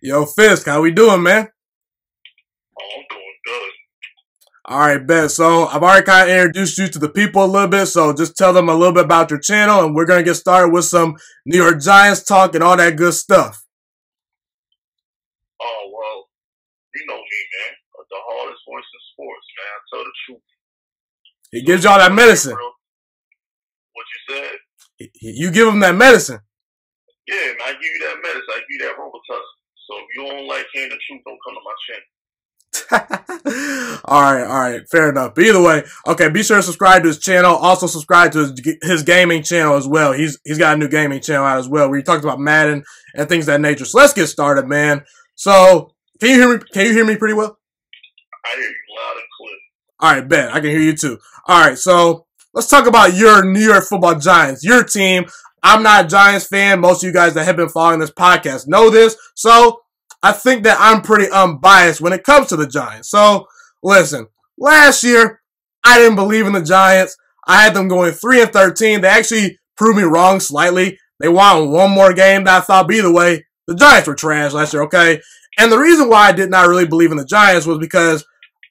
Yo, Fisk, how we doing, man? Oh, I'm doing good. All right, bet. So I've already kind of introduced you to the people a little bit, so just tell them a little bit about your channel, and we're going to get started with some New York Giants talk and all that good stuff. Oh, well, you know me, man. The hardest voice in sports, man. I tell the truth. He gives y'all that medicine. What you said? You give him that medicine. Yeah, and I give you that medicine. I give you that Robitussin. So if you don't like hearing the truth, don't come to my channel. All right, fair enough. But either way, okay, be sure to subscribe to his channel. Also subscribe to his gaming channel as well. He's got a new gaming channel out as well, where he talks about Madden and things of that nature. So let's get started, man. So can you hear me? Can you hear me pretty well? I hear you loud and clear. All right, Ben, I can hear you too. All right, so let's talk about your New York Football Giants, your team. I'm not a Giants fan. Most of you guys that have been following this podcast know this. So I think that I'm pretty unbiased when it comes to the Giants. So, listen, last year, I didn't believe in the Giants. I had them going 3-13. They actually proved me wrong slightly. They won one more game that I thought, but either way, the Giants were trash last year, okay? And the reason why I did not really believe in the Giants was because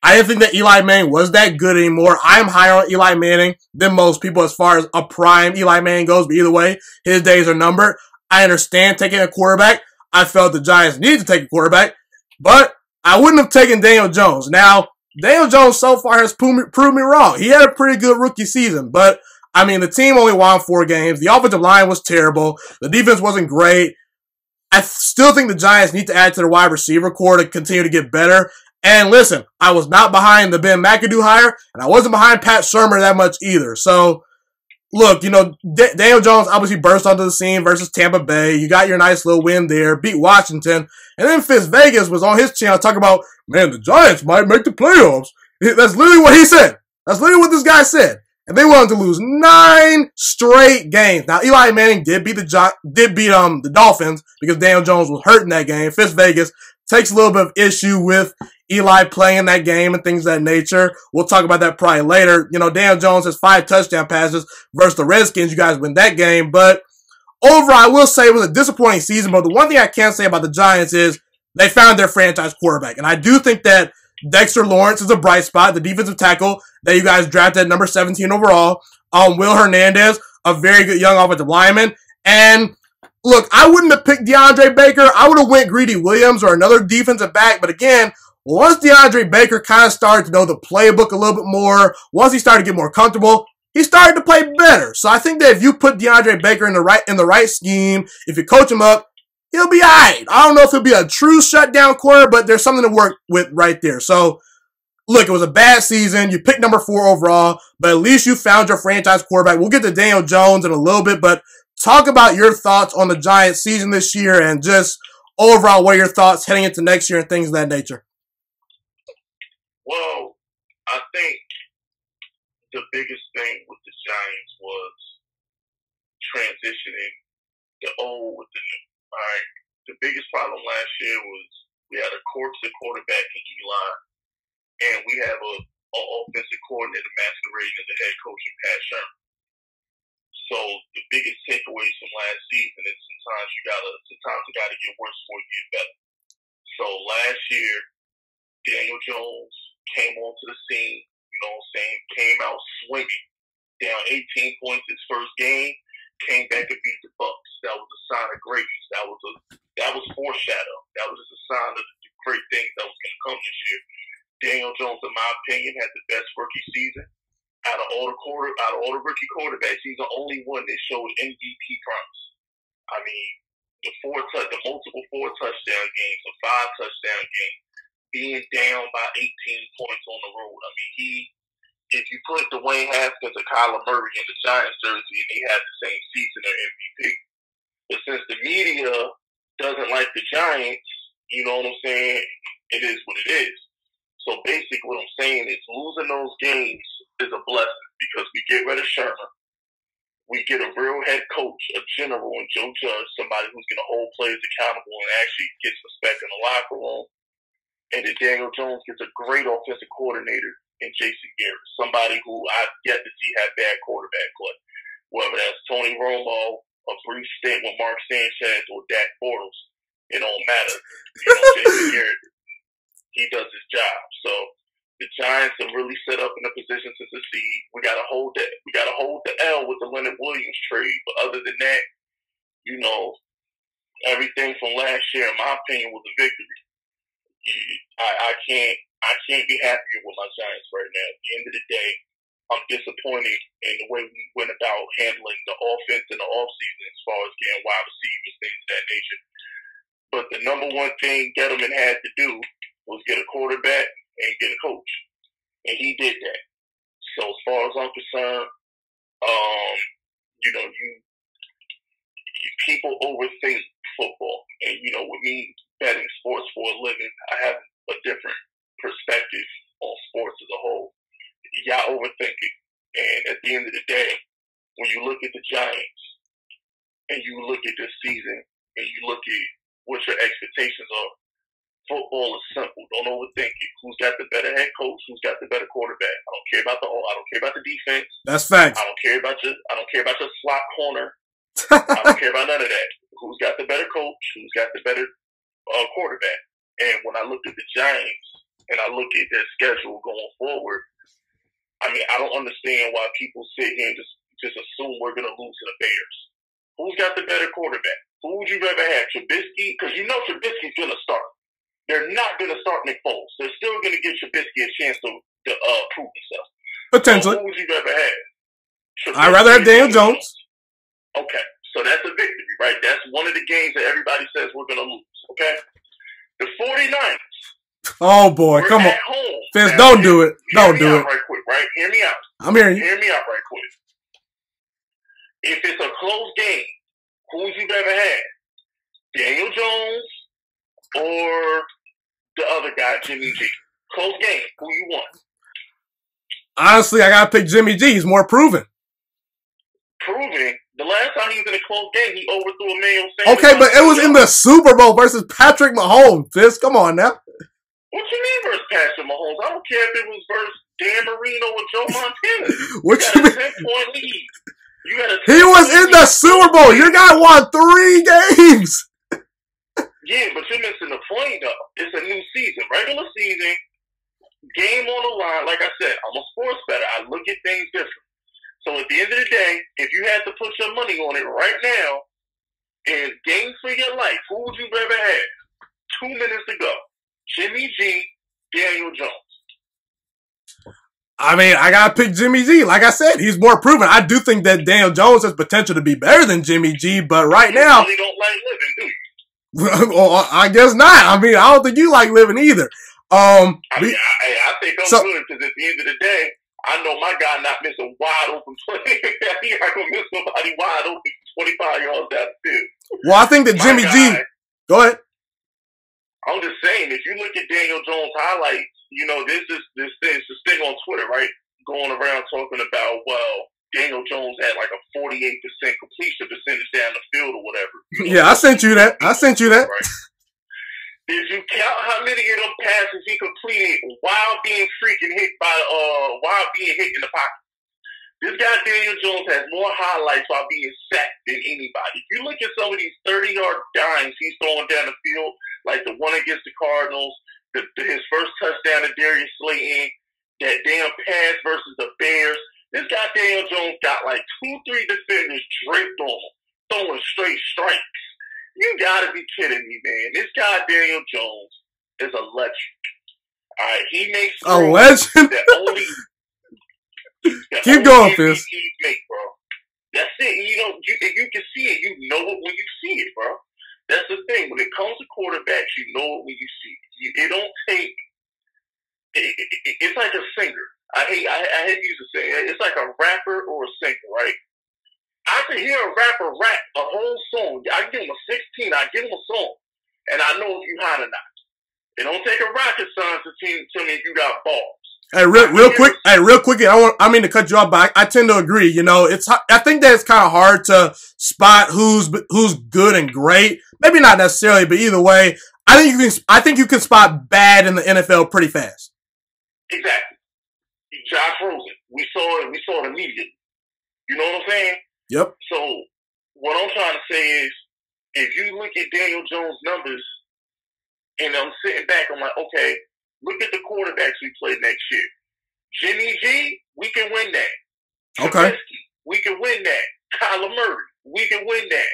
I didn't think that Eli Manning was that good anymore. I am higher on Eli Manning than most people as far as a prime Eli Manning goes, but either way, his days are numbered. I understand taking a quarterback. I felt the Giants needed to take a quarterback, but I wouldn't have taken Daniel Jones. Now, Daniel Jones so far has proved me wrong. He had a pretty good rookie season, but, I mean, the team only won 4 games. The offensive line was terrible. The defense wasn't great. I still think the Giants need to add to their wide receiver core to continue to get better. And listen, I was not behind the Ben McAdoo hire, and I wasn't behind Pat Shurmur that much either. So, look, you know, Daniel Jones obviously burst onto the scene versus Tampa Bay. You got your nice little win there, beat Washington. And then Fitz Vegas was on his channel talking about, man, the Giants might make the playoffs. That's literally what he said. That's literally what this guy said. And they went on to lose 9 straight games. Now, Eli Manning did beat the Dolphins because Daniel Jones was hurt in that game. Fitz Vegas takes a little bit of issue with Eli playing that game and things of that nature. We'll talk about that probably later. You know, Daniel Jones has 5 touchdown passes versus the Redskins. You guys win that game. But overall, I will say it was a disappointing season. But the one thing I can say about the Giants is they found their franchise quarterback. And I do think that Dexter Lawrence is a bright spot, the defensive tackle that you guys drafted at number 17 overall. Will Hernandez, a very good young offensive lineman. And look, I wouldn't have picked DeAndre Baker. I would have went Greedy Williams or another defensive back. But again, once DeAndre Baker kind of started to know the playbook a little bit more, once he started to get more comfortable, he started to play better. So I think that if you put DeAndre Baker in the right scheme, if you coach him up, he'll be all right. I don't know if he'll be a true shutdown corner, but there's something to work with right there. So, look, it was a bad season. You picked number 4 overall, but at least you found your franchise quarterback. We'll get to Daniel Jones in a little bit, but talk about your thoughts on the Giants season this year and just overall what are your thoughts heading into next year and things of that nature. Well, I think the biggest thing with the Giants was transitioning the old with the new. All right, the biggest problem last year was we had a corpse at quarterback in Eli, and we have an offensive coordinator masquerading as the head coach in Pat Shurmur. So the biggest takeaways from last season is sometimes you gotta get worse before you get better. So last year, Daniel Jones came onto the scene, you know what I'm saying, came out swinging, down 18 points his first game, came back and beat the Bucks. That was a sign of greatness. That was foreshadow. That was just a sign of the great things that was going to come this year. Daniel Jones, in my opinion, had the best rookie season out of all the rookie quarterbacks. He's the only one that showed MVP promise. I mean, the multiple 4 touchdown games, the 5 touchdown games. Being down by 18 points on the road. I mean, if you put Dwayne Haskins or Kyler Murray in the Giants jersey and they have the same season or MVP. But since the media doesn't like the Giants, you know what I'm saying, it is what it is. So basically what I'm saying is losing those games is a blessing because we get rid of Sherman. We get a real head coach, a general, and Joe Judge, somebody who's going to hold players accountable and actually gets respect in the locker room. And then Daniel Jones gets a great offensive coordinator in Jason Garrett, somebody who I've yet to see have bad quarterback play. Whether that's Tony Romo, a brief stint with Mark Sanchez, or Dak Bortles, It don't matter. You know, Jason Garrett, he does his job. So the Giants are really set up in a position to succeed. We got to hold that. We got to hold the L with the Leonard Williams trade. But other than that, you know, everything from last year, in my opinion, was a victory. I can't be happier with my Giants right now. At the end of the day, I'm disappointed in the way we went about handling the offense in the offseason as far as getting wide receivers, things of that nature. But the number one thing Gettleman had to do was get a quarterback and get a coach. And he did that. So as far as I'm concerned, you know, people overthink football. And, you know, with me betting sports for a living, I have a different perspective on sports as a whole. Y'all overthink it. And at the end of the day, when you look at the Giants and you look at this season and you look at what your expectations are, football is simple. Don't overthink it. Who's got the better head coach? Who's got the better quarterback? I don't care about the I don't care about the defense. That's facts. I don't care about your slot corner. I don't care about none of that. Who's got the better coach? Who's got the better quarterback? And when I look at the Giants and I look at their schedule going forward, I mean, I don't understand why people sit here and just assume we're going to lose to the Bears. Who's got the better quarterback? Who would you rather have, Trubisky? Because you know Trubisky's going to start. They're not going to start Nick Foles. They're still going to give Trubisky a chance to prove himself. Potentially. So who would you rather have? Trubisky, I'd rather have Daniel Jones. Okay, so that's a victory, right? That's one of the games that everybody says we're going to lose, okay? The 49ers. Oh, boy, come on. Fizz, don't do it. Don't do it. Right quick, right? Hear me out. I'm hearing you. Hear me out right quick. If it's a close game, who would you rather have? Daniel Jones or the other guy, Jimmy G? Close game. Who you want? Honestly, I got to pick Jimmy G. He's more proven. Proven? The last time he was in a close game, he overthrew Emmanuel Sanders. Okay, but it was in the Super Bowl versus Patrick Mahomes, Fizz. Come on now. What you mean versus Patrick Mahomes? I don't care if it was versus Dan Marino or Joe Montana. What you mean? 10-point lead. You had a 10-point lead. He was in the Super Bowl. Your guy won 3 games. Yeah, but you're missing the point, though. It's a new season. Regular season, game on the line. Like I said, I'm a sports bettor. I look at things different. So at the end of the day, if you had to put your money on it right now, and game for your life, who would you rather have? 2 minutes to go. Jimmy G, Daniel Jones. I mean, I got to pick Jimmy G. Like I said, he's more proven. I do think that Daniel Jones has potential to be better than Jimmy G, but right now... You really don't like living, do you? Well, I guess not. I mean, I don't think you like living either. I think I'm good because at the end of the day, I know my guy not missing a wide open play. He ain't going to miss nobody wide open 25 yards out of the field. Well, I think that Jimmy G... Go ahead. I'm just saying, if you look at Daniel Jones' highlights, you know, this thing on Twitter, right, going around talking about, well, Daniel Jones had like a 48% completion percentage down the field or whatever. You know? Yeah, I sent you that. Right? Did you count how many of them passes he completed while being hit in the pocket? This guy, Daniel Jones, has more highlights while being sacked than anybody. If you look at some of these 30-yard dimes he's throwing down the field, like the one against the Cardinals, his first touchdown to Darius Slayton, that damn pass versus the Bears. This guy, Daniel Jones, got like 2-3 defenders draped on him, throwing straight strikes. You got to be kidding me, man. This guy, Daniel Jones, is a legend. All right, he makes a legend that only... Keep going, Fizz. That's it. You know, if you can see it, you know it when you see it, bro. That's the thing. When it comes to quarterbacks, you know it when you see it. It's like a singer. I hate to use a singer. It's like a rapper or a singer, right? I can hear a rapper rap a whole song. I give him a 16. I give him a song, and I know if you hot or not. It don't take a rocket science to tell me if you got balls. Hey, real quick. I mean to cut you off, but I tend to agree. You know, I think that it's kind of hard to spot who's good and great. Maybe not necessarily, but either way, I think you can spot bad in the NFL pretty fast. Exactly. Josh Rosen. We saw it immediately. You know what I'm saying? Yep. So what I'm trying to say is, if you look at Daniel Jones' numbers, and I'm sitting back, I'm like, okay, look at the quarterbacks we play next year. Jimmy G, we can win that. Okay. Fisk, we can win that. Kyler Murray, we can win that.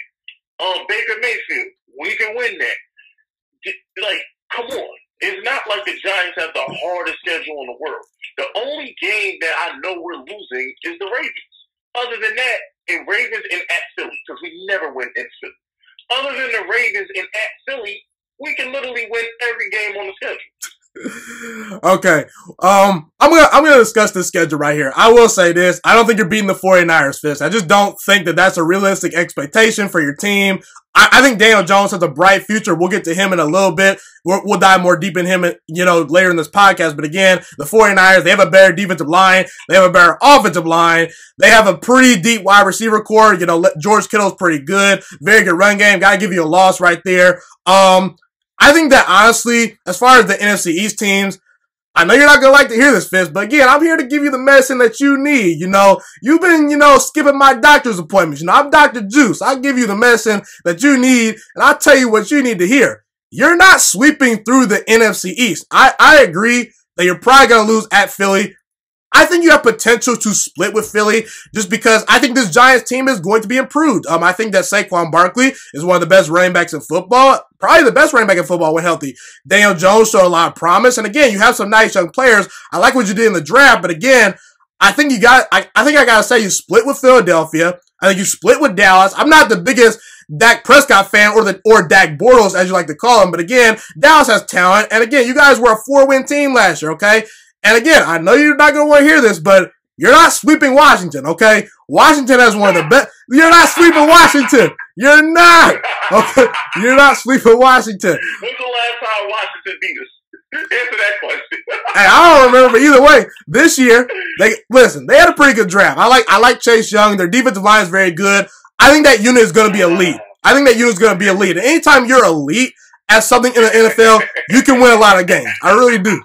Baker Mayfield, we can win that. Like, come on. It's not like the Giants have the hardest schedule in the world. The only game that I know we're losing is the Ravens. Other than that, and Ravens and at Philly, because we never win at Philly. Other than the Ravens and at Philly, we can literally win every game on the schedule. Okay. I'm gonna discuss this schedule right here. I will say this. I don't think you're beating the 49ers, Fitz. I just don't think that that's a realistic expectation for your team. I think Daniel Jones has a bright future. We'll get to him in a little bit. We'll dive more deep in him, later in this podcast. But again, the 49ers, they have a better defensive line. They have a better offensive line. They have a pretty deep wide receiver core. George Kittle's pretty good. Very good run game. Gotta give you a loss right there. I think that honestly, as far as the NFC East teams, I know you're not going to like to hear this, Fitz, but again, I'm here to give you the medicine that you need, You've been, skipping my doctor's appointments. I'm Dr. Juice. I'll give you the medicine that you need, and I'll tell you what you need to hear. You're not sweeping through the NFC East. I agree that you're probably going to lose at Philly. I think you have potential to split with Philly just because I think this Giants team is going to be improved. I think that Saquon Barkley is one of the best running backs in football, probably the best running back in football when healthy. Daniel Jones showed a lot of promise. And again, you have some nice young players. I like what you did in the draft, but again, I think I gotta say you split with Philadelphia. I think you split with Dallas. I'm not the biggest Dak Prescott fan or Dak Bortles, as you like to call him, but again, Dallas has talent. And again, you guys were a 4-win team last year, okay? And again, I know you're not going to want to hear this, but you're not sweeping Washington, okay? Washington has one of the best. You're not sweeping Washington. You're not. Okay? You're not sweeping Washington. When's the last time Washington beat us? Answer that question. Hey, I don't remember. Either way, this year, they had a pretty good draft. I like Chase Young. Their defensive line is very good. I think that unit is going to be elite. And anytime you're elite at something in the NFL, you can win a lot of games. I really do.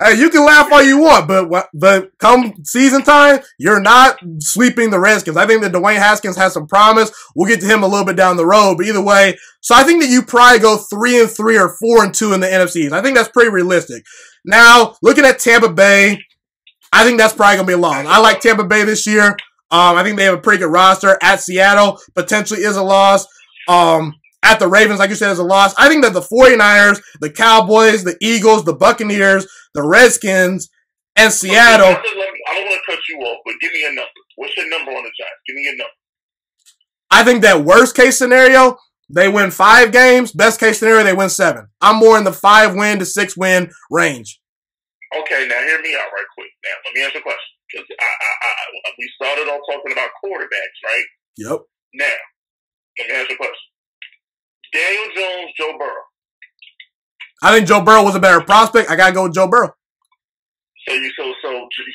Hey, you can laugh all you want, but come season time, you're not sweeping the Redskins. I think that Dwayne Haskins has some promise. We'll get to him a little bit down the road, but either way, so I think that you probably go 3-3 or 4-2 in the NFCs. I think that's pretty realistic. Now, looking at Tampa Bay, I think that's probably going to be long. I like Tampa Bay this year. I think they have a pretty good roster. At Seattle, potentially is a loss. At the Ravens, like you said, is a loss. I think that the 49ers, the Cowboys, the Eagles, the Buccaneers, the Redskins, and Seattle. I don't want to cut you off, but give me a number. What's your number on the Giants? Give me a number. I think that worst case scenario, they win 5 games. Best case scenario, they win 7. I'm more in the 5-win to 6-win range. Okay, now hear me out right quick. Now, let me ask you a question. Because we started off talking about quarterbacks, right? Yep. Now, let me ask you a question. Daniel Jones, Joe Burrow. I think Joe Burrow was a better prospect. I gotta go with Joe Burrow. So you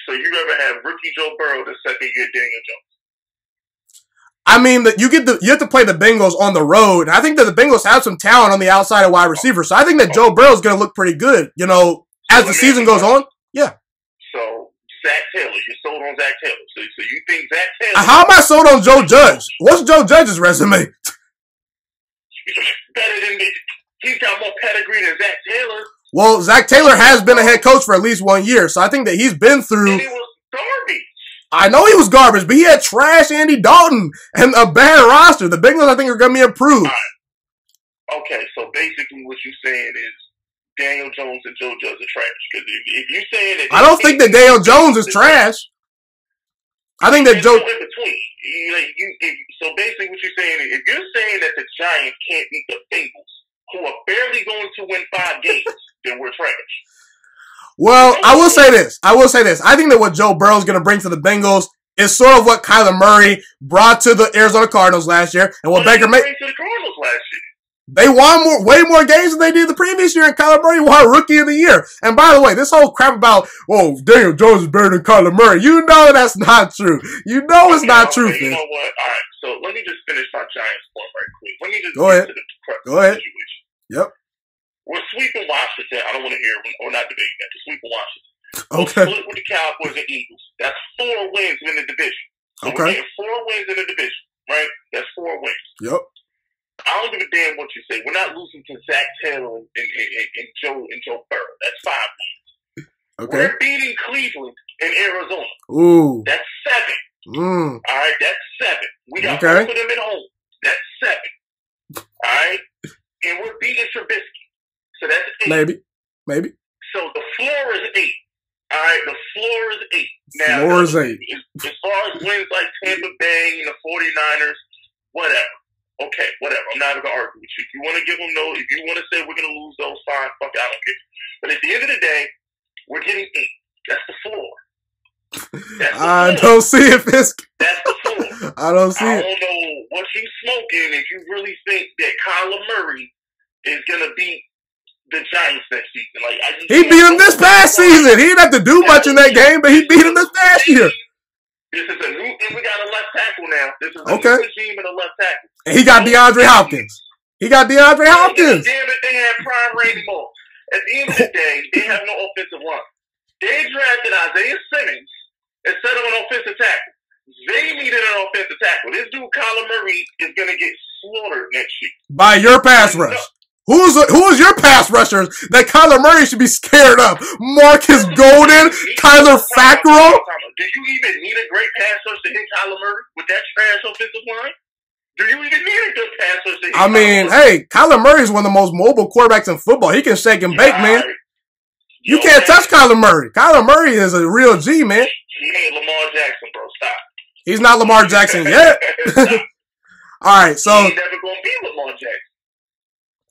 rather have rookie Joe Burrow than second year Daniel Jones? I mean, you have to play the Bengals on the road. I think that the Bengals have some talent on the outside of wide receiver, so I think that Joe Burrow's gonna look pretty good. As the season goes on. Yeah. So Zach Taylor, you're sold on Zach Taylor. So you think Zach Taylor? How am I sold on Joe Judge? What's Joe Judge's resume? Better than me. He's got more pedigree than Zach Taylor. Well, Zach Taylor has been a head coach for at least 1 year, so I think that he's been through. And he was garbage. I know he was garbage, but he had trash Andy Dalton and a bad roster. The Bengals, I think, are going to be improved. Right. Okay, so basically, what you're saying is Daniel Jones and Joe Judge are trash. Because if you're saying that, I don't think that Daniel Jones is trash. I think that Joe. So basically, what you're saying is, if you're saying that the Giants can't beat the Bengals, who are barely going to win 5 games, then we're trash. Well, I will say this. I think that what Joe Burrow is going to bring to the Bengals is sort of what Kyler Murray brought to the Arizona Cardinals last year, and what Baker Mayfield to the Cardinals last year. They won way more games than they did the previous year, and Kyler Murray won Rookie of the Year. And by the way, this whole crap about, Daniel Jones is better than Kyler Murray, that's not true. It's not true. You know what? All right, so let me just finish my Giants point right quick. Let me just get to the crux of the situation. Yep. We're sweeping Washington. I don't want to hear it. We're not debating that. We're sweeping Washington. Okay. We'll split with the Cowboys and Eagles. That's 4 wins in the division. So okay. We're getting 4 wins in the division, right? That's 4 wins. Yep. I don't give a damn what you say. We're not losing to Zach Taylor and Joe Burrow. That's 5 wins. Okay. We're beating Cleveland and Arizona. Ooh. That's 7. Mm. All right, that's 7. We got both of them at home. That's 7. All right? And we're beating Trubisky. So that's 8. Maybe. So the floor is 8. All right, the floor is 8. Now, floor is 8. As far as wins like Tampa Bay and the 49ers, whatever. Okay, whatever. I'm not going to argue with you. If you want to give them those, if you want to say we're going to lose those, fine, fuck it, I don't care. But at the end of the day, we're getting 8. That's the floor. Don't see it, Fisk. That's the floor. I don't see it. I don't know what you smoking if you really think that Kyler Murray is going to beat the Giants next season. Like, he beat him this past season. He didn't have to do much in that game, but he beat him this past year. This is a new, and we got a left tackle now. This is a new regime and a left tackle. And he got DeAndre Hopkins. Damn it, they had prime Randy Moss. At the end of the day, they have no offensive line. They drafted Isaiah Simmons instead of an offensive tackle. They needed an offensive tackle. This dude, Kyler Murray, is going to get slaughtered next year. By your pass rush. No. Who is your pass rushers that Kyler Murray should be scared of? Marcus Golden, Tyler Fackrell? Do you even need a great pass rush to hit Kyler Murray with that trash offensive line? Do you even need a good pass rush to hit Kyler Murray? I mean, hey, Kyler Murray is one of the most mobile quarterbacks in football. He can shake and bake, man. You can't touch Kyler Murray. Kyler Murray is a real G, man. He ain't Lamar Jackson, bro. Stop. He's not Lamar Jackson yet. All right, so. He's never going to be Lamar Jackson.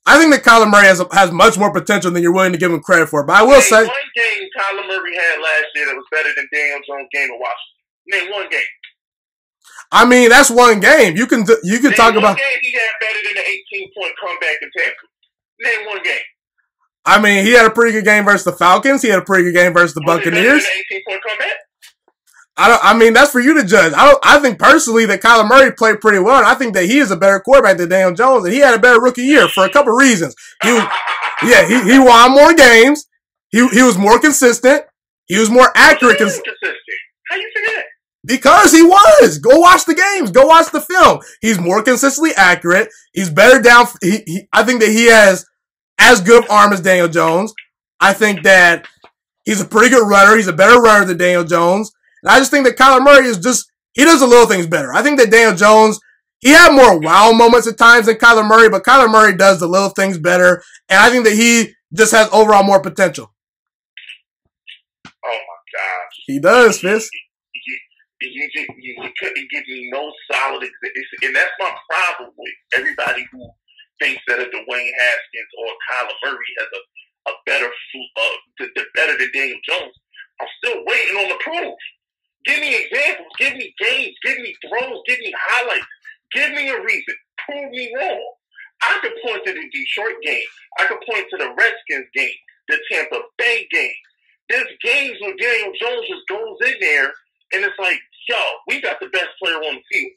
I think that Kyler Murray has much more potential than you're willing to give him credit for. But I will say, one game Kyler Murray had last year that was better than Daniel Jones' game in Washington. Name one game. I mean, that's one game. You can talk about. Game he had better than the 18-point comeback in Tampa. Name one game. I mean, he had a pretty good game versus the Falcons. He had a pretty good game versus the Buccaneers. Than the 18-point comeback. I mean, that's for you to judge. I think personally that Kyler Murray played pretty well, and I think that he is a better quarterback than Daniel Jones, and he had a better rookie year for a couple of reasons. He won more games. He was more consistent. He was more accurate. How you forget? Because he was. Go watch the games. Go watch the film. He's more consistently accurate. He's better down. I think that he has as good of arm as Daniel Jones. I think that he's a pretty good runner. He's a better runner than Daniel Jones. I just think that Kyler Murray is just, he does the little things better. I think that Daniel Jones, he had more wow moments at times than Kyler Murray, but Kyler Murray does the little things better. And I think that he just has overall more potential. Oh, my gosh. He does, Fitz. You couldn't give me no solid example. And that's my problem with everybody who thinks that a Dwayne Haskins or Kyler Murray has a better, better than Daniel Jones. I'm still waiting on the proof. Give me examples. Give me games. Give me throws. Give me highlights. Give me a reason. Prove me wrong. I could point to the Detroit game. I could point to the Redskins game, the Tampa Bay game. There's games where Daniel Jones just goes in there, and it's like, yo, we got the best player on the field.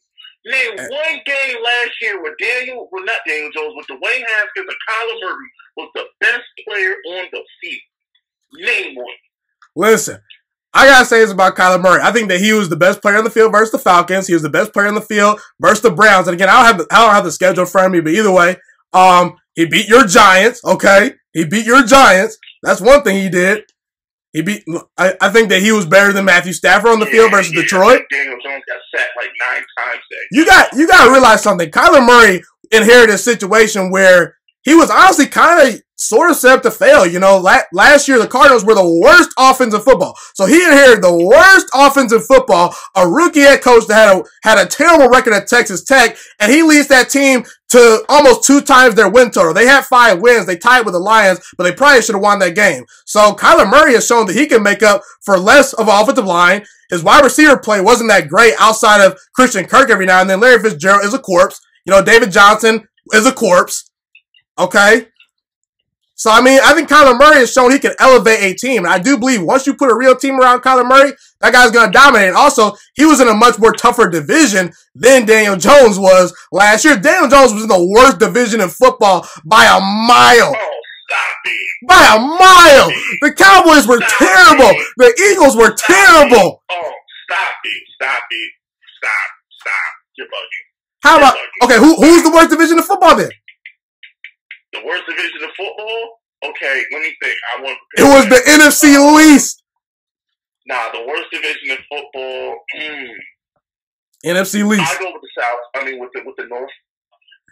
Name one game last year where Dwayne Haskins or Kyler Murray was the best player on the field. Name one. Listen. I gotta say this about Kyler Murray. I think that he was the best player on the field versus the Falcons. He was the best player on the field versus the Browns. And again, I don't have the schedule in front of me, but either way, he beat your Giants. Okay, he beat your Giants. That's one thing he did. I think that he was better than Matthew Stafford on the field versus Detroit. Daniel Jones got sacked like 9 times. You gotta realize something. Kyler Murray inherited a situation where he was honestly kind of. Sort of set up to fail. You know, last year the Cardinals were the worst offense in football. So he inherited the worst offense in football, a rookie head coach that had a terrible record at Texas Tech, and he leads that team to almost 2 times their win total. They had 5 wins. They tied with the Lions, but they probably should have won that game. So Kyler Murray has shown that he can make up for less of an offensive line. His wide receiver play wasn't that great outside of Christian Kirk every now and then. Larry Fitzgerald is a corpse. You know, David Johnson is a corpse. Okay? So, I mean, I think Kyler Murray has shown he can elevate a team. And I do believe once you put a real team around Kyler Murray, that guy's going to dominate. And also, he was in a much more tougher division than Daniel Jones was last year. Daniel Jones was in the worst division in football by a mile. Oh, stop it. By a mile. The Cowboys were terrible. The Eagles were terrible. Oh, stop it. Stop it. Stop. Stop. You're bugging. How about, okay, who's the worst division in football then? worst division of football? Okay, let me think. I want to prepare. It was the NFC least. Nah, the worst division in football. NFC least. I go with the South. I mean, with the North.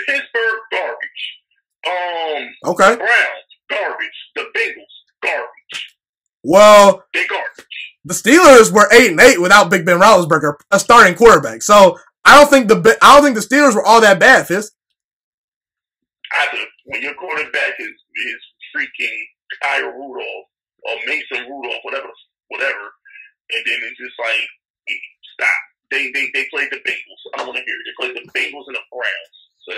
Pittsburgh, garbage. Okay. The Browns, garbage. The Bengals, garbage. Well, they garbage. The Steelers were 8-8 without Big Ben Roethlisberger, a starting quarterback. So I don't think the Steelers were all that bad, Fisk. I do. When your quarterback is freaking Kyle Rudolph or Mason Rudolph, whatever, and then it's just like, stop. They played the Bengals. I don't want to hear it. They played the Bengals and the Browns. So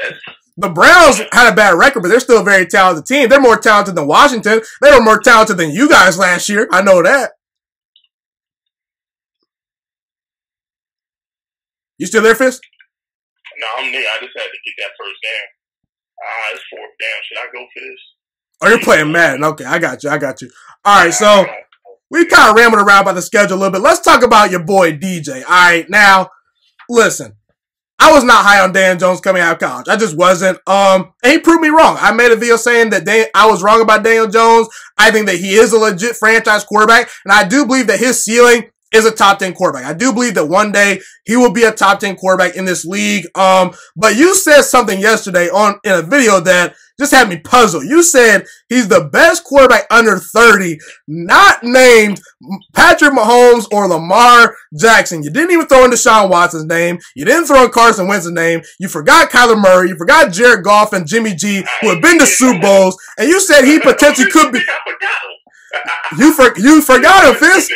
the Browns had a bad record, but they're still a very talented team. They're more talented than Washington. They were more talented than you guys last year. I know that. You still there, Fisk? No, I'm there. I just had to get that first down. It's fourth down. Should I go for this? Oh, you're playing Madden. Okay, I got you. All right, so we kind of rambled around about the schedule a little bit. Let's talk about your boy, DJ. All right, now, listen. I was not high on Dan Jones coming out of college. I just wasn't. And he proved me wrong. I made a video saying that I was wrong about Daniel Jones. I think that he is a legit franchise quarterback, and I do believe that his ceiling is a top 10 quarterback. I do believe that one day he will be a top 10 quarterback in this league. But you said something yesterday in a video that just had me puzzled. You said he's the best quarterback under 30, not named Patrick Mahomes or Lamar Jackson. You didn't even throw in Deshaun Watson's name. You didn't throw in Carson Wentz's name. You forgot Kyler Murray. You forgot Jared Goff and Jimmy G, who have been to Super Bowls. And you said he potentially could be. You forgot him, Fisk.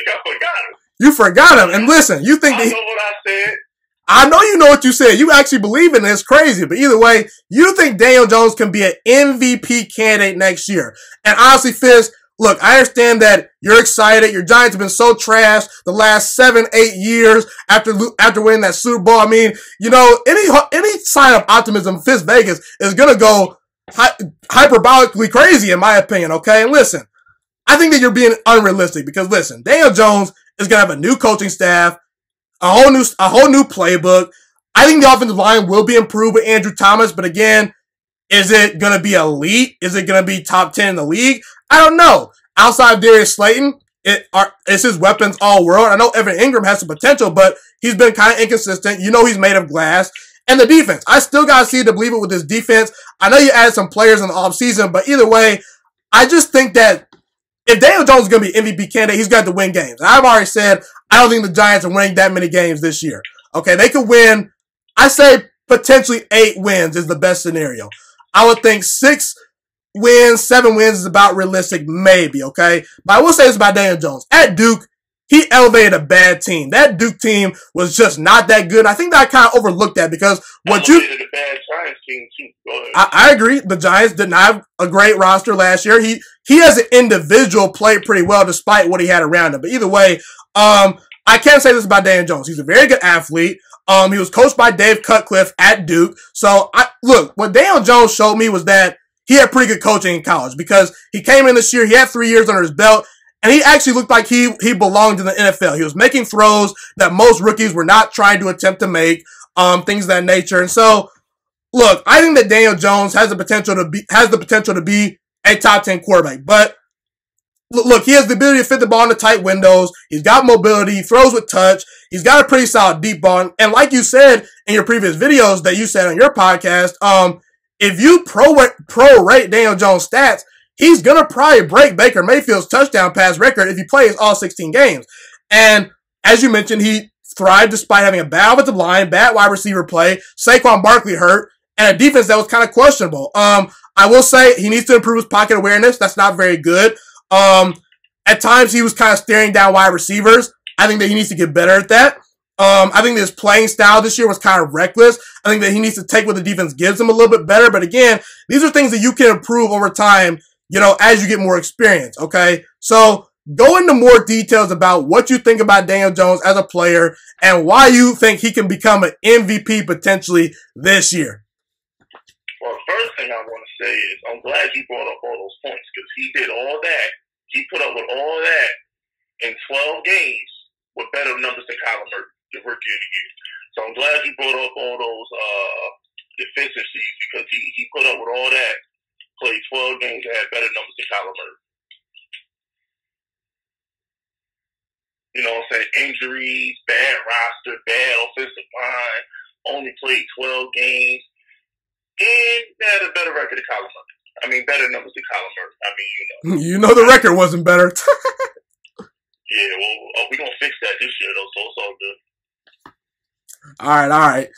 You forgot him. And listen, you think that I know what I said. I know you know what you said. You actually believe in it. It's crazy. But either way, you think Daniel Jones can be an MVP candidate next year. And honestly, Fizz, look, I understand that you're excited. Your Giants have been so trashed the last 7-8 years after winning that Super Bowl. I mean, you know, any sign of optimism, Fizz Vegas is going to go hyperbolically crazy, in my opinion, okay? And listen, I think that you're being unrealistic because, listen, Daniel Jones is going to have a new coaching staff, a whole new playbook. I think the offensive line will be improved with Andrew Thomas, but again, is it going to be elite? Is it going to be top 10 in the league? I don't know. Outside of Darius Slayton, it's his weapons all world. I know Evan Ingram has some potential, but he's been kind of inconsistent. You know he's made of glass. And the defense. I still got to see it to believe it with this defense. I know you added some players in the offseason, but either way, I just think that if Daniel Jones is going to be MVP candidate, he's got to win games. And I've already said I don't think the Giants are winning that many games this year. Okay, they could win, I say potentially 8 wins is the best scenario. I would think 6 wins, 7 wins is about realistic maybe, okay? But I will say this about Daniel Jones. At Duke, he elevated a bad team. That Duke team was just not that good. I think that I kind of overlooked that because what you did a bad Giants team too. I agree. The Giants didn't have a great roster last year. He as an individual played pretty well despite what he had around him. But either way, I can say this about Daniel Jones. He's a very good athlete. He was coached by Dave Cutcliffe at Duke. So look, what Daniel Jones showed me was that he had pretty good coaching in college because he came in this year, he had 3 years under his belt. And he actually looked like he belonged in the NFL. He was making throws that most rookies were not trying to attempt to make, things of that nature. And so, look, I think that Daniel Jones has the potential to be a top 10 quarterback. But look, he has the ability to fit the ball into tight windows. He's got mobility. He throws with touch. He's got a pretty solid deep ball. And like you said in your previous videos that you said on your podcast, if you prorate Daniel Jones' stats, he's going to probably break Baker Mayfield's touchdown pass record if he plays all 16 games. And as you mentioned, he thrived despite having a bad offensive line, bad wide receiver play, Saquon Barkley hurt, and a defense that was kind of questionable. I will say he needs to improve his pocket awareness. That's not very good. At times he was kind of staring down wide receivers. I think that he needs to get better at that. I think that his playing style this year was kind of reckless. I think that he needs to take what the defense gives him a little bit better. But again, these are things that you can improve over time, you know, as you get more experience, okay? So go into more details about what you think about Daniel Jones as a player and why you think he can become an MVP potentially this year. Well, first thing I want to say is I'm glad you brought up all those points because he did all that. He put up with all that in 12 games with better numbers than Kyler Murray, the rookie of the year. So I'm glad you brought up all those deficiencies because he put up with all that. played 12 games and had better numbers than Kyler Murray. You know what I'm saying? Injuries, bad roster, bad offensive line, only played 12 games, and they had a better record than Kyler Murray. I mean, better numbers than Kyler Murray. I mean, you know the record wasn't better. Yeah, well, we're going to fix that this year, though, so it's all good. All right.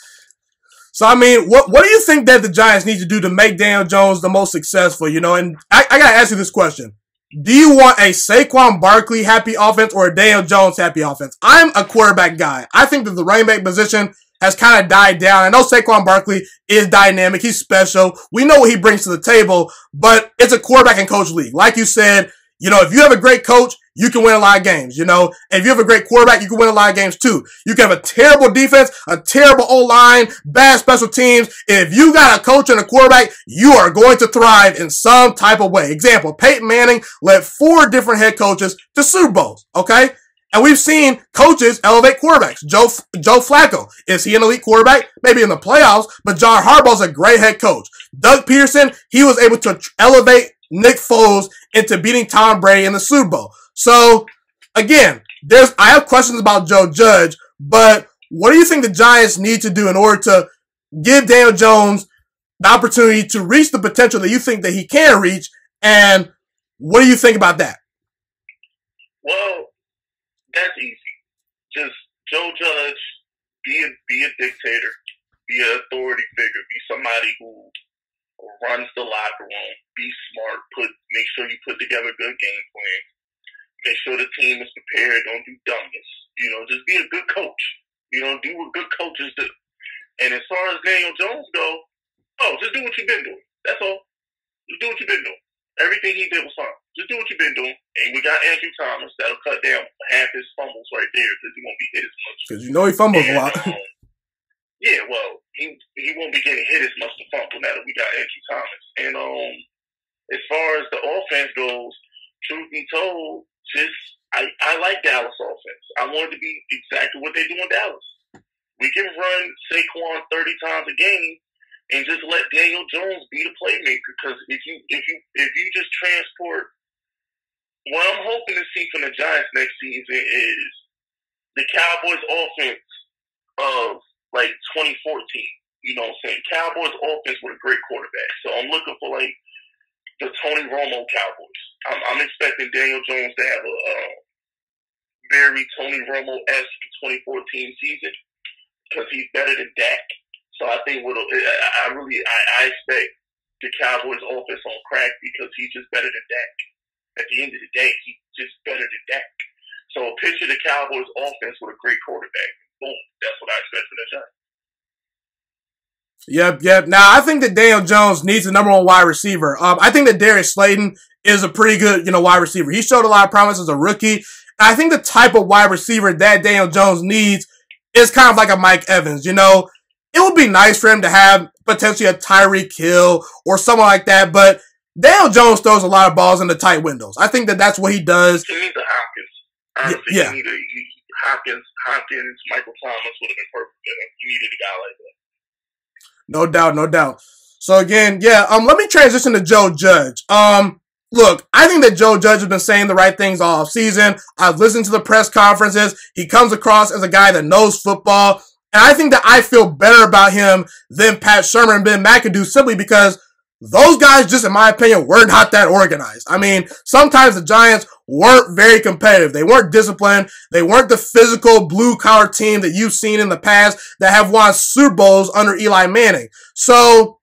So, I mean, what do you think that the Giants need to do to make Daniel Jones the most successful, you know? And I got to ask you this question. Do you want a Saquon Barkley happy offense or a Daniel Jones happy offense? I'm a quarterback guy. I think that the running back position has kind of died down. I know Saquon Barkley is dynamic. He's special. We know what he brings to the table, but it's a quarterback and coach league. Like you said, you know, if you have a great coach, you can win a lot of games, you know. And if you have a great quarterback, you can win a lot of games too. You can have a terrible defense, a terrible O-line, bad special teams. If you got a coach and a quarterback, you are going to thrive in some type of way. Example, Peyton Manning led 4 different head coaches to Super Bowls, okay? And we've seen coaches elevate quarterbacks. Joe Flacco, is he an elite quarterback? Maybe in the playoffs, but John Harbaugh's a great head coach. Doug Peterson, he was able to elevate Nick Foles into beating Tom Brady in the Super Bowl. So, again, I have questions about Joe Judge, but what do you think the Giants need to do in order to give Daniel Jones the opportunity to reach the potential that you think that he can reach, and what do you think about that? Well, that's easy. Just Joe Judge, be a dictator, be an authority figure, be somebody who runs the locker room, be smart, make sure you put together good game plans. Make sure the team is prepared. Don't do dumbness. You know, just be a good coach. You know, do what good coaches do. And as far as Daniel Jones go, just do what you've been doing. That's all. Just do what you've been doing. Everything he did was fine. Just do what you've been doing. And we got Andrew Thomas. That'll cut down half his fumbles right there because he won't be hit as much. Because you know he fumbles a lot. Yeah, well, he won't be getting hit as much to fumble now that we got Andrew Thomas. And as far as the offense goes, truth be told, I like Dallas offense. I want it to be exactly what they do in Dallas. We can run Saquon 30 times a game and just let Daniel Jones be the playmaker. Because if you just transport, what I'm hoping to see from the Giants next season is the Cowboys offense of like 2014. You know what I'm saying? Cowboys offense with a great quarterback. So I'm looking for like the Tony Romo Cowboys. I'm expecting Daniel Jones to have a very Tony Romo-esque 2014 season because he's better than Dak. So I think I expect the Cowboys' offense on crack because he's just better than Dak. At the end of the day, he's just better than Dak. So picture the Cowboys' offense with a great quarterback. Boom. That's what I expect for the Giants. Yep. Now, I think that Daniel Jones needs a #1 wide receiver. I think that Darius Slayton is a pretty good, wide receiver. He showed a lot of promise as a rookie. I think the type of wide receiver that Daniel Jones needs is kind of like a Mike Evans, It would be nice for him to have potentially a Tyreek Hill or someone like that, but Daniel Jones throws a lot of balls in the tight windows. I think that that's what he does. He needs a Hopkins. Honestly, yeah. Hopkins, Michael Thomas would have been perfect. You needed a guy like that. No doubt. So again, let me transition to Joe Judge. Look, I think that Joe Judge has been saying the right things all offseason. I've listened to the press conferences. He comes across as a guy that knows football. And I think that I feel better about him than Pat Shurmur and Ben McAdoo simply because those guys just, in my opinion, were not that organized. I mean, sometimes the Giants weren't very competitive. They weren't disciplined. They weren't the physical blue-collar team that you've seen in the past that have won Super Bowls under Eli Manning. So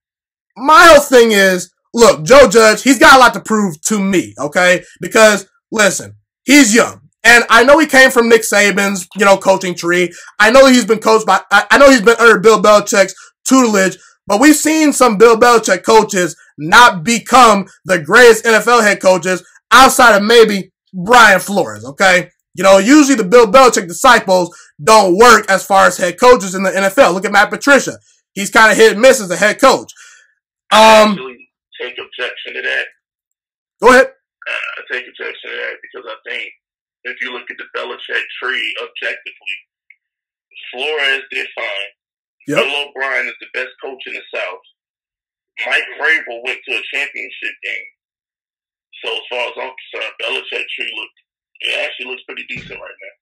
my whole thing is, look, Joe Judge, he's got a lot to prove to me, okay? Because, listen, he's young. And I know he came from Nick Saban's, coaching tree. I know he's been coached by – I know he's been under Bill Belichick's tutelage, but we've seen some Bill Belichick coaches not become the greatest NFL head coaches outside of maybe Brian Flores, okay? Usually the Bill Belichick disciples don't work as far as head coaches in the NFL. Look at Matt Patricia. He's kind of hit and miss as a head coach. I actually take objection to that. Go ahead. I take objection to that because I think if you look at the Belichick tree objectively, Flores did fine. Yep. Bill O'Brien is the best coach in the South. Mike Vrabel went to a championship game. So as far as I'm concerned, Belichick tree actually looks pretty decent right now.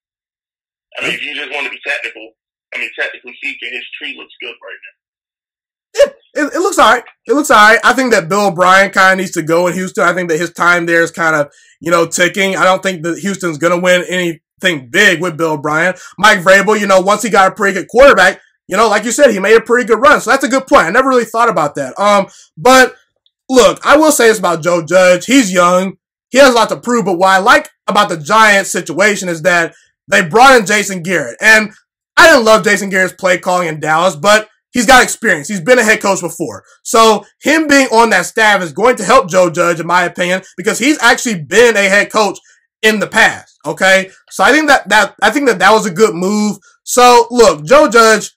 I mean, if you just want to be technical, I mean, technically speaking, his tree looks good right now. It looks all right. It looks all right. I think that Bill O'Brien kind of needs to go in Houston. I think that his time there is kind of, you know, ticking. I don't think that Houston's going to win anything big with Bill O'Brien. Mike Vrabel, you know, once he got a pretty good quarterback, you know, like you said, he made a pretty good run. So that's a good point. I never really thought about that. But look, I will say this about Joe Judge. He's young. He has a lot to prove. But what I like about the Giants situation is that they brought in Jason Garrett. And I didn't love Jason Garrett's play calling in Dallas, but he's got experience. He's been a head coach before. So him being on that staff is going to help Joe Judge, in my opinion, because he's actually been a head coach in the past. Okay. So I think that was a good move. So look, Joe Judge,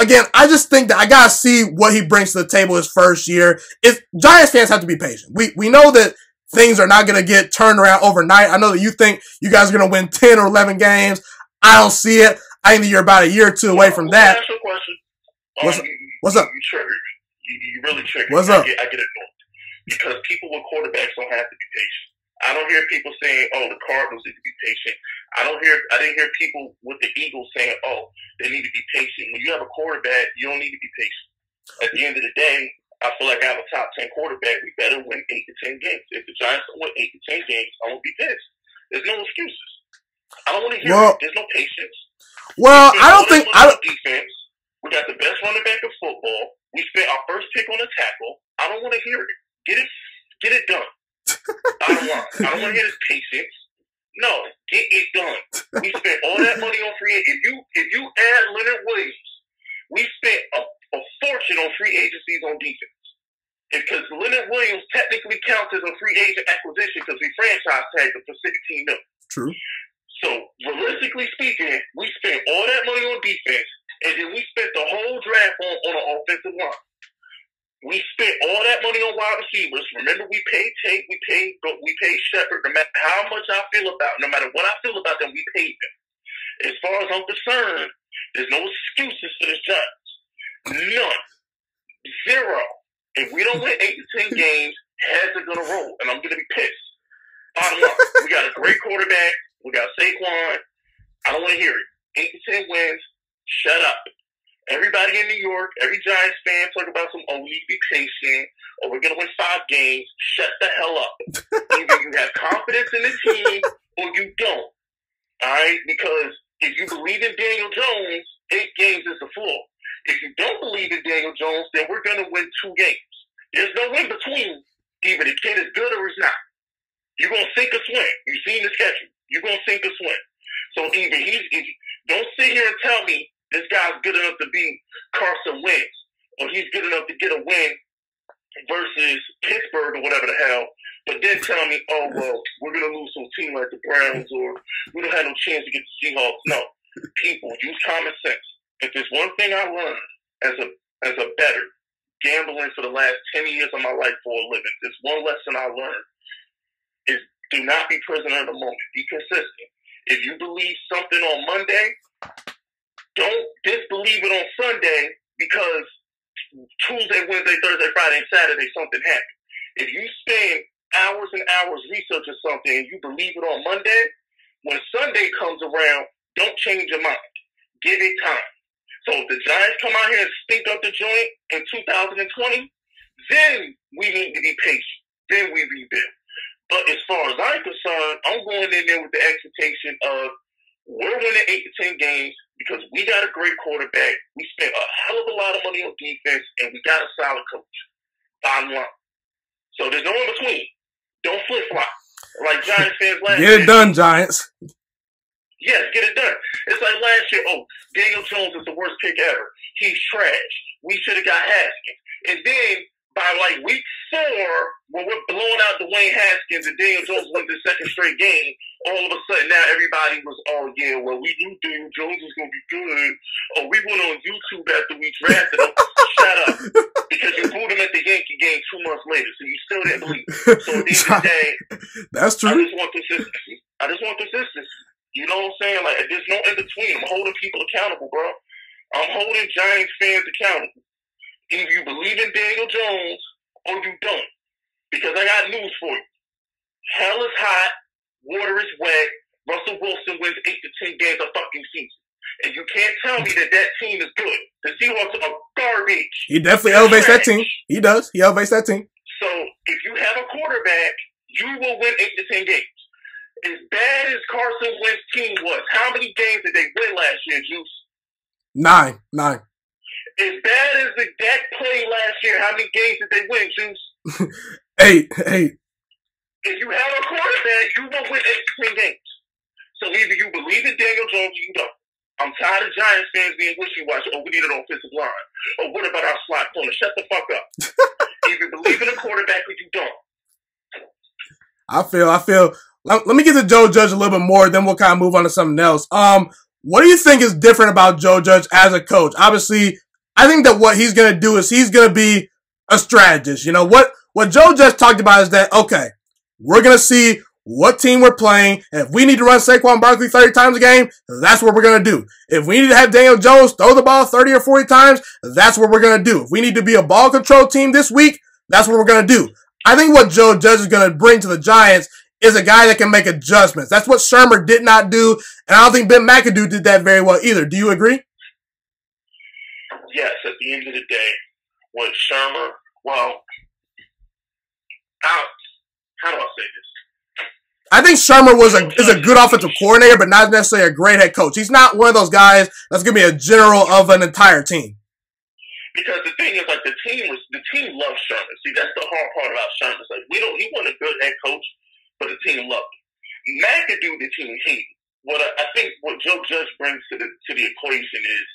again, I just think that I got to see what he brings to the table his first year. Giants fans have to be patient. We know that things are not going to get turned around overnight. I know that you think you guys are going to win 10 or 11 games. I don't see it. I think you're about a year or two away from that. What's up? You really triggered. What's up? I get annoyed because people with quarterbacks don't have to be patient. I don't hear people saying, "Oh, the Cardinals need to be patient." I didn't hear people with the Eagles saying, "Oh, they need to be patient." When you have a quarterback, you don't need to be patient. At the end of the day, I feel like I have a top 10 quarterback. We better win 8 to 10 games. If the Giants don't win 8 to 10 games, I won't be pissed. There's no excuses. I don't want to hear it. There's no patience. Well, I don't think I defense. We got the best running back in football. We spent our first pick on a tackle. I don't want to hear it. Get it done. I don't want to hear this patience. No, get it done. We spent all that money on free agency. If you add Leonard Williams, we spent a fortune on free agencies on defense. Because Leonard Williams technically counts as a free agent acquisition because we franchise tagged him for $16 million. True. So realistically speaking, we spent all that money on defense. And then we spent the whole draft on an offensive line. We spent all that money on wide receivers. Remember, we paid Tate, we paid Shepard. No matter how much I feel about, no matter what I feel about them, we paid them. As far as I'm concerned, there's no excuses for the Giants. None. Zero. If we don't win 8 to 10 games, heads are gonna roll, and I'm gonna be pissed. Bottom line, we got a great quarterback. We got Saquon. I don't want to hear it. 8 to 10 wins. Shut up. Everybody in New York, every Giants fan talk about some, oh, we need to be patient, or we're going to win 5 games. Shut the hell up. Either you have confidence in the team, or you don't. All right? Because if you believe in Daniel Jones, 8 games is the floor. If you don't believe in Daniel Jones, then we're going to win 2 games. There's no in between. Either the kid is good or he's not. You're going to sink or swim. You've seen the schedule. You're going to sink or swim. So either don't sit here and tell me this guy's good enough to beat Carson Wentz, or he's good enough to get a win versus Pittsburgh or whatever the hell, but then tell me, oh, well, we're going to lose some team like the Browns, or we don't have no chance to get the Seahawks. No. People, use common sense. If there's one thing I learned as a bettor, gambling for the last 10 years of my life for a living, there's one lesson I learned is do not be prisoner of the moment. Be consistent. If you believe something on Monday, don't disbelieve it on Sunday because Tuesday, Wednesday, Thursday, Friday, and Saturday something happened. If you spend hours and hours researching something and you believe it on Monday, when Sunday comes around, don't change your mind. Give it time. So if the Giants come out here and stink up the joint in 2020, then we need to be patient. Then we rebuild. But as far as I'm concerned, I'm going in there with the expectation of we're winning 8 to 10 games because we got a great quarterback. We spent a hell of a lot of money on defense, and we got a solid coach. Bottom line. So there's no in between. Don't flip flop like Giants fans last year. Get it done, Giants. Yes, get it done. It's like last year. Oh, Daniel Jones is the worst pick ever. He's trash. We should have got Haskins, and then. By like week 4, when we're blowing out Dwayne Haskins and Daniel Jones won the second straight game, all of a sudden now everybody was, oh yeah, well we knew Daniel Jones was going to be good. Oh, we went on YouTube after we drafted him. Shut up. Because you booed him at the Yankee game 2 months later, so you still didn't believe it. So at the end of the day, that's true. I just want consistency. You know what I'm saying? Like, there's no in between. I'm holding people accountable, bro. I'm holding Giants fans accountable. Either you believe in Daniel Jones or you don't. Because I got news for you. Hell is hot, water is wet, Russell Wilson wins 8 to 10 games a fucking season. And you can't tell me that that team is good. The Seahawks are garbage. He definitely elevates that team. He does. He elevates that team. So if you have a quarterback, you will win 8 to 10 games. As bad as Carson Wentz's team was, how many games did they win last year, Juice? 9. As bad as the Dak played last year, how many games did they win, Juice? 8. If you have a quarterback, you will win 8 to 10 games. So either you believe in Daniel Jones or you don't. I'm tired of Giants fans being wishy-washy. Oh, we need an offensive line. Oh, what about our slot corner? Shut the fuck up. Either believe in a quarterback or you don't. I feel. Let me get to Joe Judge a little bit more, then we'll kind of move on to something else. What do you think is different about Joe Judge as a coach? Obviously, I think that what he's going to do is he's going to be a strategist. You know, what Joe Judge talked about is that, okay, we're going to see what team we're playing. And if we need to run Saquon Barkley 30 times a game, that's what we're going to do. If we need to have Daniel Jones throw the ball 30 or 40 times, that's what we're going to do. If we need to be a ball control team this week, that's what we're going to do. I think what Joe Judge is going to bring to the Giants is a guy that can make adjustments. That's what Shurmur did not do, and I don't think Ben McAdoo did that very well either. Do you agree? Yes, at the end of the day, what Shurmur, well, how do I say this? I think Shurmur is a good offensive coordinator, but not necessarily a great head coach. He's not one of those guys that's going to be a general of an entire team. Because the thing is, like, the team loves Shurmur. See, that's the hard part about Shurmur. It's like, he wasn't a good head coach, but the team loved him. McAdoo, the team hated. I think what Joe Judge brings to the equation is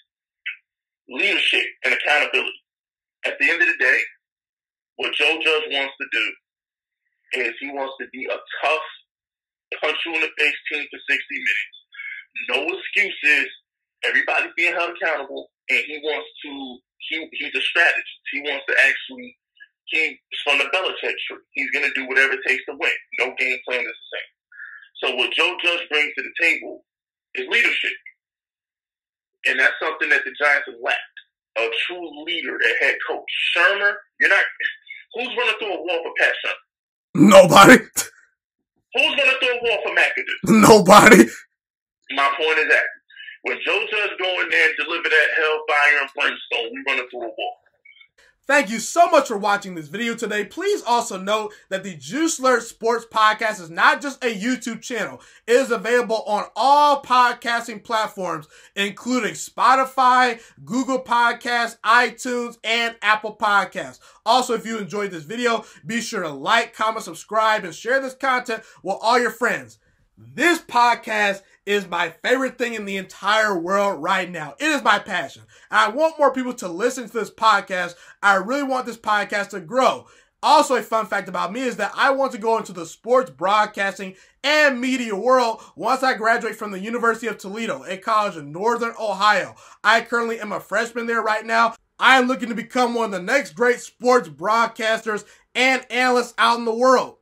leadership and accountability. At the end of the day, what Joe Judge wants to do is he wants to be a tough, punch you in the face team for 60 minutes. No excuses. Everybody's being held accountable, and he wants to. He's a strategist. He wants to actually. He's from the Belichick tree. He's going to do whatever it takes to win. No game plan is the same. So what Joe Judge brings to the table is leadership, and that's something that the Giants have lacked. A true leader, a head coach. Shurmur, you're not. Who's running through a wall for Pat Shurmur? Nobody. Who's going to throw a wall for McAdoo? Nobody. My point is that when Joe Judge go in there and deliver that hellfire and brimstone, we're going to throw a wall. Thank you so much for watching this video today. Please also note that the Juice Alert Sports Podcast is not just a YouTube channel. It is available on all podcasting platforms, including Spotify, Google Podcasts, iTunes, and Apple Podcasts. Also, if you enjoyed this video, be sure to like, comment, subscribe, and share this content with all your friends. This podcast is my favorite thing in the entire world right now. It is my passion. And I want more people to listen to this podcast. I really want this podcast to grow. Also, a fun fact about me is that I want to go into the sports broadcasting and media world once I graduate from the University of Toledo, a college in Northern Ohio. I currently am a freshman there right now. I am looking to become one of the next great sports broadcasters and analysts out in the world.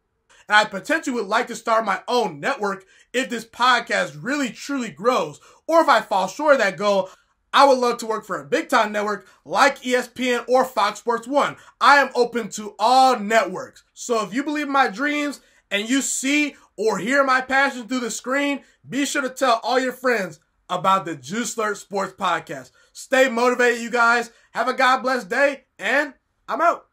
And I potentially would like to start my own network if this podcast really, truly grows. Or if I fall short of that goal, I would love to work for a big-time network like ESPN or Fox Sports 1. I am open to all networks. So if you believe in my dreams and you see or hear my passion through the screen, be sure to tell all your friends about the Juice Alert Sports Podcast. Stay motivated, you guys. Have a God-blessed day, and I'm out.